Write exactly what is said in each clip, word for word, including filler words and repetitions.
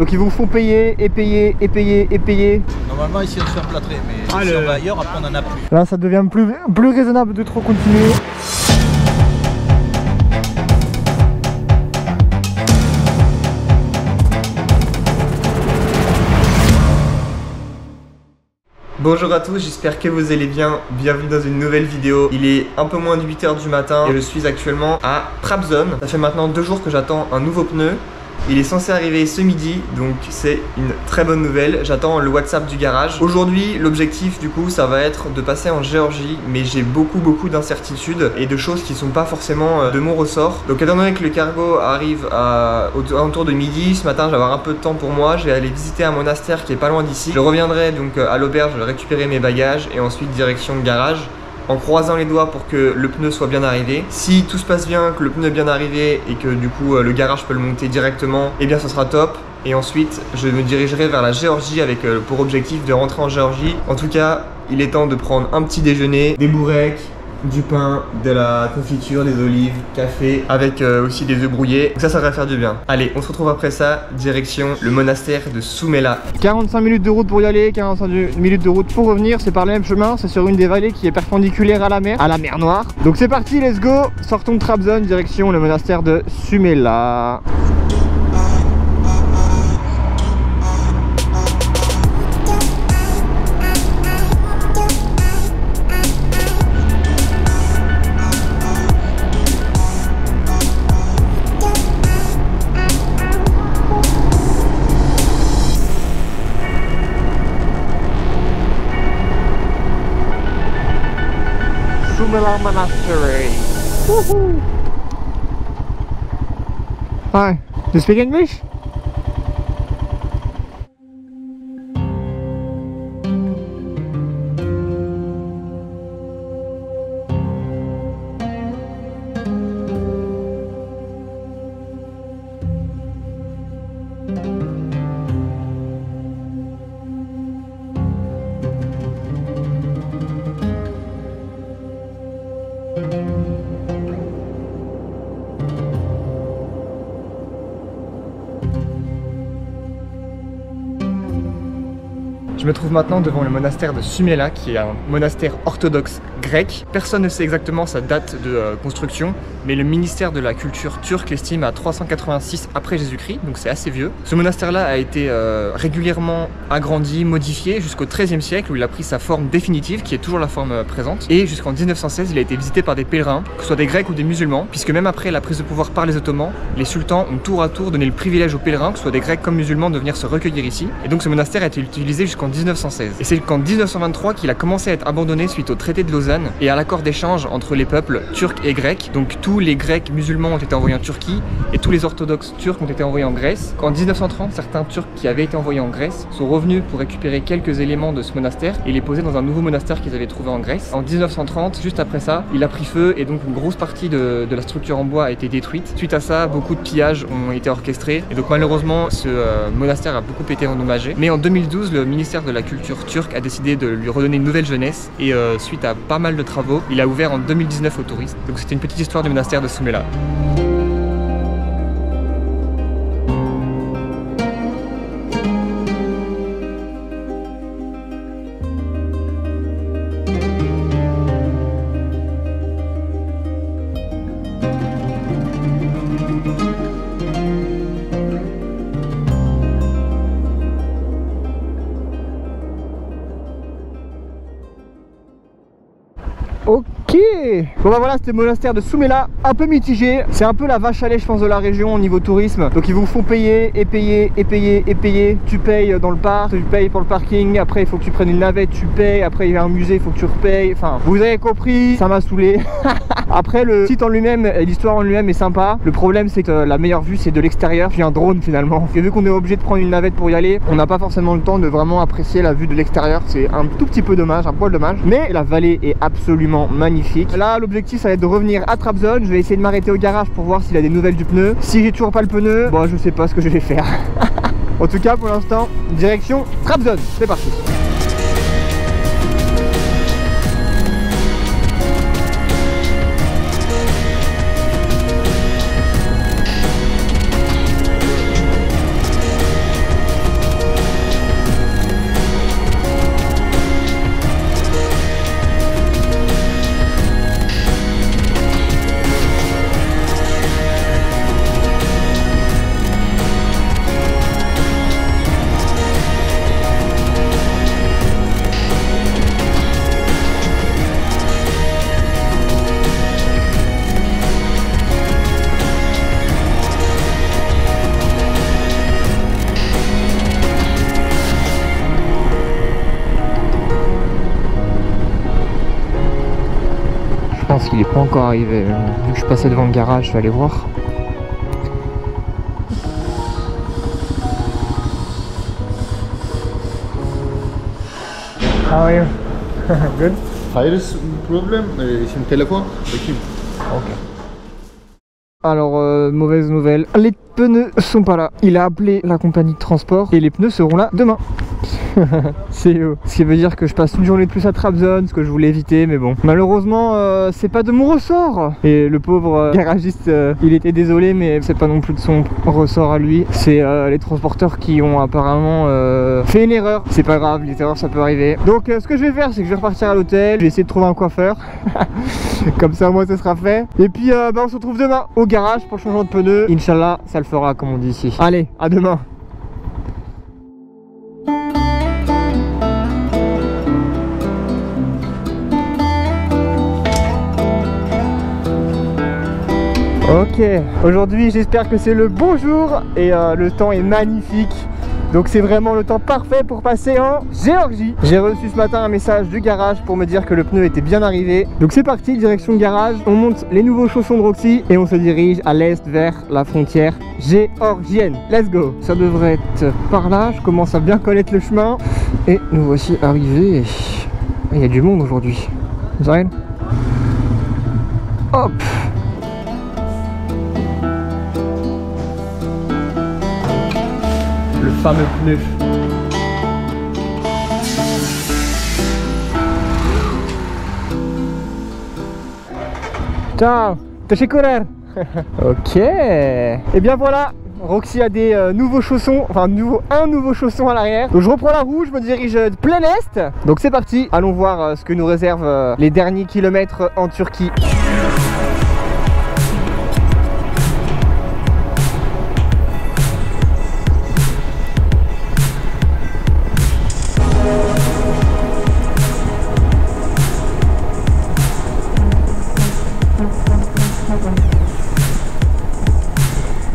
Donc ils vous font payer et payer et payer et payer. Normalement ici on se fait emplâtrer, mais ah, si le... on va ailleurs après on en a plus. Là ça devient plus, plus raisonnable de trop continuer. Bonjour à tous, j'espère que vous allez bien, bienvenue dans une nouvelle vidéo. Il est un peu moins de huit heures du matin et je suis actuellement à Trabzon. Ça fait maintenant deux jours que j'attends un nouveau pneu. Il est censé arriver ce midi, donc c'est une très bonne nouvelle. J'attends le WhatsApp du garage. Aujourd'hui, l'objectif du coup, ça va être de passer en Géorgie, mais j'ai beaucoup beaucoup d'incertitudes et de choses qui sont pas forcément de mon ressort. Donc étant donné que le cargo arrive à autour de midi, ce matin, je vais avoir un peu de temps pour moi. Je vais aller visiter un monastère qui est pas loin d'ici. Je reviendrai donc à l'auberge récupérer mes bagages et ensuite direction de garage, en croisant les doigts pour que le pneu soit bien arrivé. Si tout se passe bien, que le pneu est bien arrivé et que du coup le garage peut le monter directement, et eh bien ça sera top. Et ensuite je me dirigerai vers la Géorgie avec euh, pour objectif de rentrer en Géorgie. En tout cas, il est temps de prendre un petit déjeuner, des bourrèques, du pain, de la confiture, des olives, café, avec euh, aussi des œufs brouillés. Donc ça, ça va faire du bien. Allez, on se retrouve après ça, direction le monastère de Sumela. quarante-cinq minutes de route pour y aller, quarante-cinq minutes de route pour revenir. C'est par le même chemin, c'est sur une des vallées qui est perpendiculaire à la mer, à la mer Noire. Donc c'est parti, let's go. Sortons de Trabzon, direction le monastère de Sumela. Monastery. Woohoo! Hi, do you speak English? Je me trouve maintenant devant le monastère de Sumela, qui est un monastère orthodoxe grec. Personne ne sait exactement sa date de euh, construction, mais le ministère de la culture turque l'estime à trois cent quatre-vingt-six après Jésus-Christ, donc c'est assez vieux. Ce monastère-là a été euh, régulièrement agrandi, modifié jusqu'au treizième siècle, où il a pris sa forme définitive, qui est toujours la forme euh, présente. Et jusqu'en mille neuf cent seize, il a été visité par des pèlerins, que ce soit des Grecs ou des musulmans, puisque même après la prise de pouvoir par les Ottomans, les sultans ont tour à tour donné le privilège aux pèlerins, que ce soit des Grecs comme musulmans, de venir se recueillir ici. Et donc ce monastère a été utilisé jusqu'en mille neuf cent seize. Et c'est qu'en mille neuf cent vingt-trois qu'il a commencé à être abandonné suite au traité de Lausanne et à l'accord d'échange entre les peuples turcs et grecs. Donc tous les grecs musulmans ont été envoyés en Turquie et tous les orthodoxes turcs ont été envoyés en Grèce. Qu'en mille neuf cent trente, certains turcs qui avaient été envoyés en Grèce sont revenus pour récupérer quelques éléments de ce monastère et les poser dans un nouveau monastère qu'ils avaient trouvé en Grèce. En mille neuf cent trente, juste après ça, il a pris feu et donc une grosse partie de, de la structure en bois a été détruite. Suite à ça, beaucoup de pillages ont été orchestrés et donc malheureusement ce euh, monastère a beaucoup été endommagé. Mais en deux mille douze, le ministère de la culture turque a décidé de lui redonner une nouvelle jeunesse et euh, suite à pas mal de travaux, il a ouvert en deux mille dix-neuf aux touristes. Donc c'était une petite histoire du monastère de Sumela. Ok, bon bah voilà, c'était le monastère de Sumela, un peu mitigé. C'est un peu la vache à lait je pense de la région au niveau tourisme. Donc ils vous font payer et payer et payer et payer. Tu payes dans le parc, tu payes pour le parking, après il faut que tu prennes une navette, tu payes, après il y a un musée, il faut que tu repayes. Enfin, vous avez compris, ça m'a saoulé. Après le site en lui-même, l'histoire en lui-même est sympa. Le problème c'est que la meilleure vue c'est de l'extérieur, puis un drone finalement. Et vu qu'on est obligé de prendre une navette pour y aller, on n'a pas forcément le temps de vraiment apprécier la vue de l'extérieur. C'est un tout petit peu dommage, un poil dommage. Mais la vallée est absolument magnifique. Là l'objectif ça va être de revenir à Trabzon. Je vais essayer de m'arrêter au garage pour voir s'il a des nouvelles du pneu. Si j'ai toujours pas le pneu, bon je sais pas ce que je vais faire. En tout cas pour l'instant, direction Trabzon, c'est parti. parce qu'il n'est pas encore arrivé. Vu que je passais devant le garage, je vais aller voir. How are you? Good? Virus problem? C'est mon téléphone? Ok. Alors, euh, mauvaise nouvelle, les pneus sont pas là. Il a appelé la compagnie de transport et les pneus seront là demain. C'est euh, ce qui veut dire que je passe une journée de plus à Trabzon, ce que je voulais éviter, mais bon. Malheureusement, euh, c'est pas de mon ressort. Et le pauvre euh, garagiste, euh, il était désolé, mais c'est pas non plus de son ressort à lui. C'est euh, les transporteurs qui ont apparemment euh, fait une erreur. C'est pas grave, les erreurs ça peut arriver. Donc, euh, ce que je vais faire, c'est que je vais repartir à l'hôtel. Je vais essayer de trouver un coiffeur. Comme ça, au moins, ça sera fait. Et puis, euh, bah, on se retrouve demain au garage pour le changement de pneus. Inch'Allah, ça le fera, comme on dit ici. Allez, à demain. Ok, aujourd'hui j'espère que c'est le bon jour et euh, le temps est magnifique. Donc c'est vraiment le temps parfait pour passer en Géorgie. J'ai reçu ce matin un message du garage pour me dire que le pneu était bien arrivé. Donc c'est parti, direction garage, on monte les nouveaux chaussons de Roxy et on se dirige à l'est vers la frontière géorgienne. Let's go. Ça devrait être par là, je commence à bien connaître le chemin. Et nous voici arrivés. Il y a du monde aujourd'hui. Zayn. Hop. Le fameux pneu. Ciao, teşekkürler. Ok. Et bien voilà, Roxy a des euh, nouveaux chaussons, enfin nouveau, un nouveau chausson à l'arrière. Donc je reprends la roue, je me dirige euh, plein est. Donc c'est parti, allons voir euh, ce que nous réservent euh, les derniers kilomètres euh, en Turquie.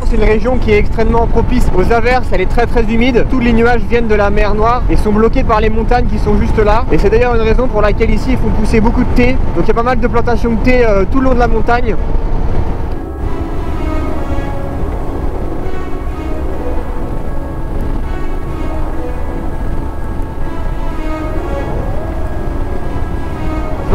C'est une région qui est extrêmement propice aux averses, elle est très très humide, tous les nuages viennent de la mer Noire et sont bloqués par les montagnes qui sont juste là, et c'est d'ailleurs une raison pour laquelle ici ils font pousser beaucoup de thé. Donc il y a pas mal de plantations de thé euh, tout le long de la montagne.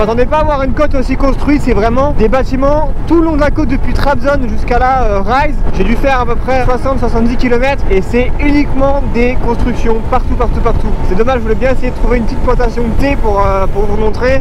Je m'attendais pas à voir une côte aussi construite, c'est vraiment des bâtiments tout le long de la côte depuis Trabzon jusqu'à la euh, Rise. J'ai dû faire à peu près soixante à soixante-dix kilomètres et c'est uniquement des constructions partout, partout, partout. C'est dommage, je voulais bien essayer de trouver une petite plantation de thé pour, euh, pour vous montrer.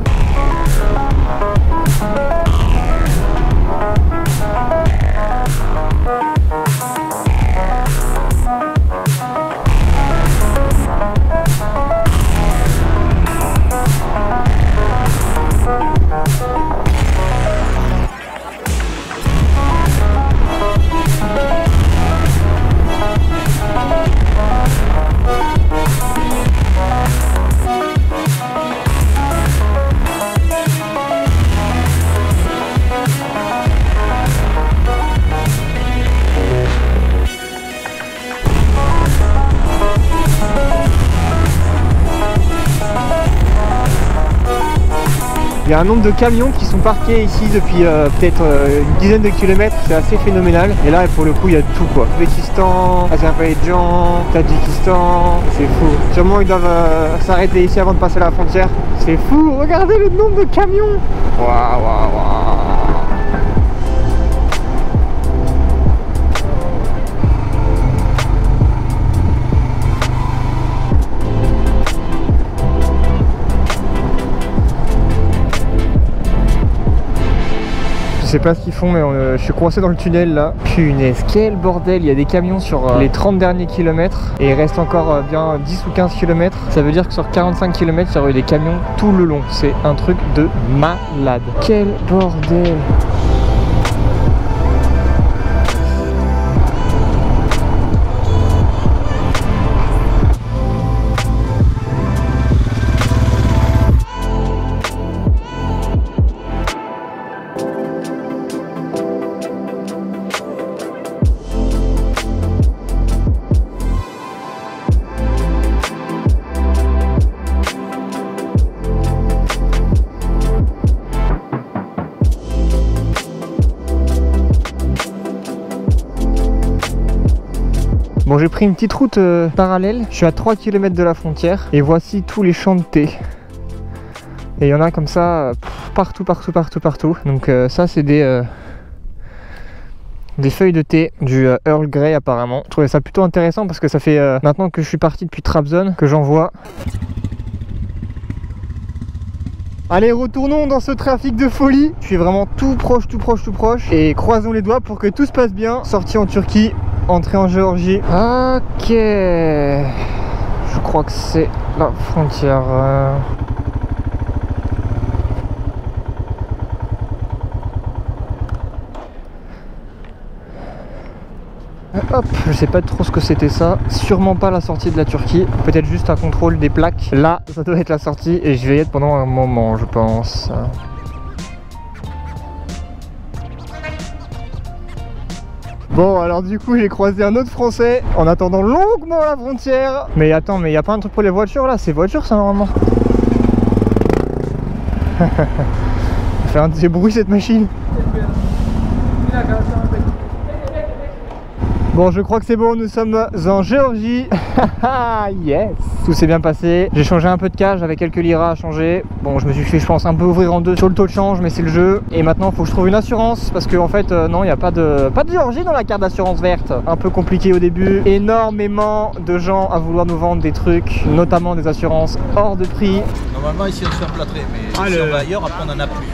Il y a un nombre de camions qui sont parqués ici depuis euh, peut-être euh, une dizaine de kilomètres, c'est assez phénoménal. Et là, pour le coup, il y a tout quoi. Uzbekistan, Azerbaïdjan, Tadjikistan, c'est fou. Sûrement, ils doivent euh, s'arrêter ici avant de passer la frontière. C'est fou, regardez le nombre de camions. Waouh, waouh, waouh. Je sais pas ce qu'ils font, mais on, euh, je suis coincé dans le tunnel là. Punaise, quel bordel! Il y a des camions sur euh, les trente derniers kilomètres et il reste encore euh, bien dix ou quinze kilomètres. Ça veut dire que sur quarante-cinq kilomètres, il y aurait eu des camions tout le long. C'est un truc de malade. Quel bordel! Bon, j'ai pris une petite route euh, parallèle, je suis à trois kilomètres de la frontière et voici tous les champs de thé. Et il y en a comme ça, pff, partout, partout, partout, partout. Donc euh, ça c'est des, euh, des feuilles de thé du euh, Earl Grey apparemment. Je trouvais ça plutôt intéressant parce que ça fait euh, maintenant que je suis parti depuis Trabzon que j'en vois. Allez, retournons dans ce trafic de folie. Je suis vraiment tout proche, tout proche, tout proche. Et croisons les doigts pour que tout se passe bien. Sortie en Turquie, entrée en Géorgie. Ok. Je crois que c'est la frontière... Euh... Hop, je sais pas trop ce que c'était ça. Sûrement pas la sortie de la Turquie. Peut-être juste un contrôle des plaques. Là, ça doit être la sortie et je vais y être pendant un moment, je pense. Bon, alors du coup, j'ai croisé un autre Français en attendant longuement la frontière. Mais attends, mais y a pas un truc pour les voitures là? C'est voiture ça normalement. Elle fait un de ces bruits cette machine. Bon, je crois que c'est bon, nous sommes en Géorgie. Yes. Tout s'est bien passé. J'ai changé un peu de cash, j'avais quelques liras à changer. Bon, je me suis fait, je pense, un peu ouvrir en deux sur le taux de change, mais c'est le jeu. Et maintenant, il faut que je trouve une assurance parce qu'en fait, euh, non, il n'y a pas de pas de Géorgie dans la carte d'assurance verte. Un peu compliqué au début. Énormément de gens à vouloir nous vendre des trucs, notamment des assurances hors de prix. Normalement, ici, on se fait plâtrer, mais allez, si on va ailleurs, après, on en a plus.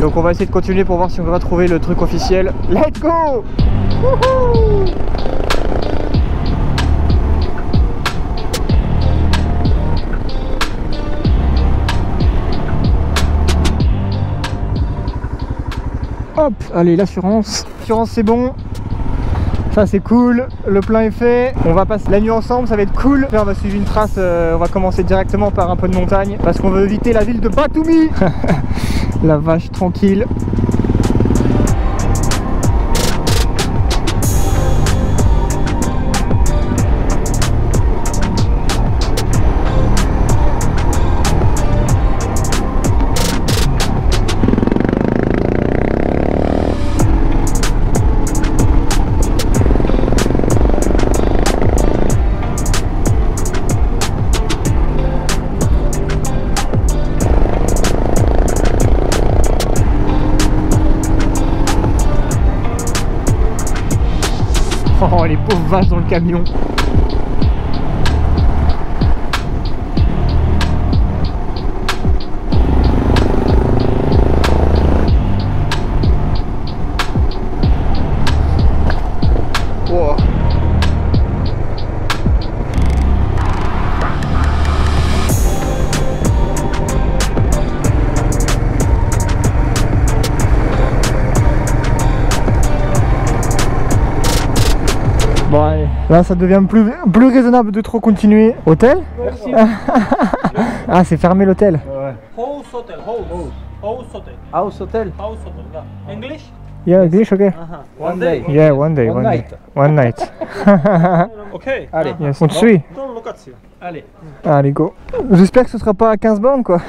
Donc, on va essayer de continuer pour voir si on va trouver le truc officiel. Let's go! Wouhou! Hop, allez, l'assurance. L'assurance, c'est bon. Ça c'est cool, le plein est fait, on va passer la nuit ensemble, ça va être cool. Là on va suivre une trace, euh, on va commencer directement par un peu de montagne parce qu'on veut éviter la ville de Batumi. La vache tranquille. Oh, les pauvres vaches dans le camion. Wow. Bon, allez. Là ça devient plus, plus raisonnable de trop continuer. Hôtel? Merci. Ah, c'est fermé l'hôtel. Ouais. House hotel, house. House hotel. House hotel. House hotel. Yeah. English? Yeah, English, okay. Uh-huh. One day. Yeah, one day, one, one night. Day. One night. Ok. Allez. Yes. On te suit. Allez. Allez, go. J'espère que ce sera pas à quinze bornes quoi.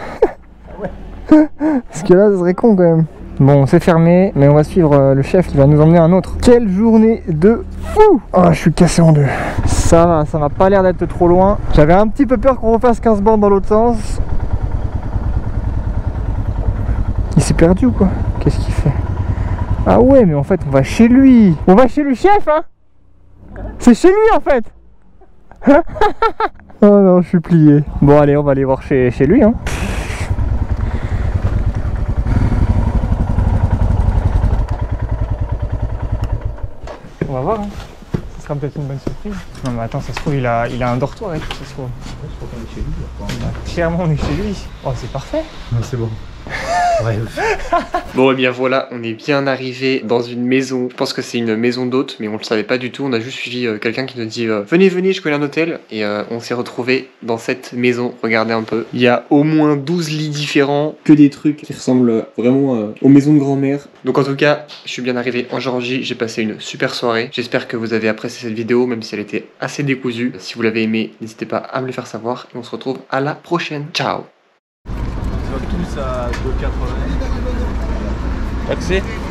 Parce que là ça serait con quand même. Bon, c'est fermé, mais on va suivre le chef qui va nous emmener à un autre. Quelle journée de fou! Oh, je suis cassé en deux. Ça va, ça m'a pas l'air d'être trop loin. J'avais un petit peu peur qu'on refasse quinze bornes dans l'autre sens. Il s'est perdu ou quoi? Qu'est-ce qu'il fait? Ah ouais, mais en fait, on va chez lui. On va chez le chef, hein? C'est chez lui, en fait. Oh non, je suis plié. Bon, allez, on va aller voir chez, chez lui, hein. On va voir, hein. Ça sera peut-être une bonne surprise. Non mais attends, ça se trouve il a, il a un dortoir et tout, ça se trouve. Je crois qu'on est chez lui. Bah, clairement on est chez lui. Oh c'est parfait. Non c'est bon. Ouais. Bon et bien voilà, on est bien arrivé dans une maison. Je pense que c'est une maison d'hôte, mais on le savait pas du tout. On a juste suivi euh, quelqu'un qui nous dit euh, venez venez, je connais un hôtel. Et euh, on s'est retrouvé dans cette maison. Regardez un peu. Il y a au moins douze lits différents, que des trucs qui ressemblent vraiment euh, aux maisons de grand-mère. Donc en tout cas, je suis bien arrivé en Géorgie. J'ai passé une super soirée. J'espère que vous avez apprécié cette vidéo, même si elle était assez décousue. Si vous l'avez aimé, n'hésitez pas à me le faire savoir. Et on se retrouve à la prochaine. Ciao. Tous à deux quatre-vingts. Taxi.